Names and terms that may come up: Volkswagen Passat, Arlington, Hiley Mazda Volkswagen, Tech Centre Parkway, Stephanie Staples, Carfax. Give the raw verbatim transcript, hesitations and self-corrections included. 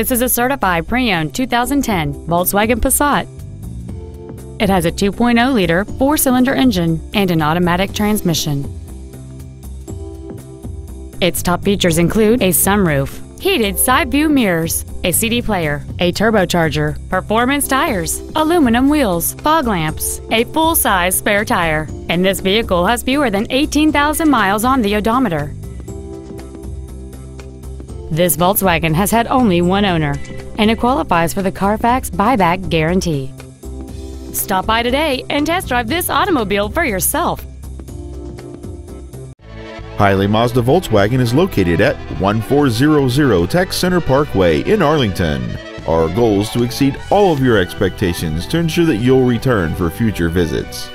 This is a certified pre-owned two thousand ten Volkswagen Passat. It has a two point oh liter four-cylinder engine and an automatic transmission. Its top features include a sunroof, heated side view mirrors, a C D player, a turbocharger, performance tires, aluminum wheels, fog lamps, a full-size spare tire, and this vehicle has fewer than eighteen thousand miles on the odometer. This Volkswagen has had only one owner, and it qualifies for the Carfax buyback guarantee. Stop by today and test drive this automobile for yourself. Hiley Mazda Volkswagen is located at one four zero zero Tech Center Parkway in Arlington. Our goal is to exceed all of your expectations to ensure that you'll return for future visits.